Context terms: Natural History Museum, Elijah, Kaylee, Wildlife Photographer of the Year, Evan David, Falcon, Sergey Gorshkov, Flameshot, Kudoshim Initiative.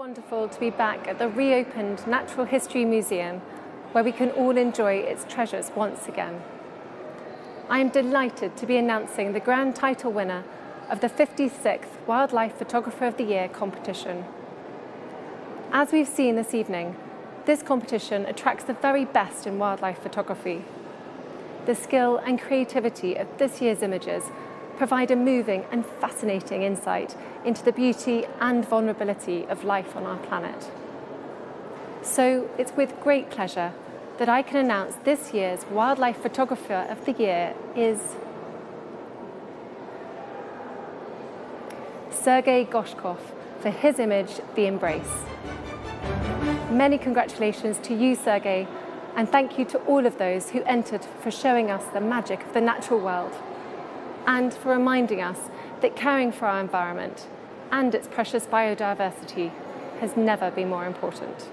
wonderful to be back at the reopened Natural History Museum, where we can all enjoy its treasures once again. I am delighted to be announcing the grand title winner of the 56th Wildlife Photographer of the Year competition. As we've seen this evening, this competition attracts the very best in wildlife photography. The skill and creativity of this year's images provide a moving and fascinating insight into the beauty and vulnerability of life on our planet. So it's with great pleasure that I can announce this year's Wildlife Photographer of the Year is Sergey Gorshkov for his image, The Embrace. Many congratulations to you, Sergey, and thank you to all of those who entered for showing us the magic of the natural world, and for reminding us that caring for our environment and its precious biodiversity has never been more important.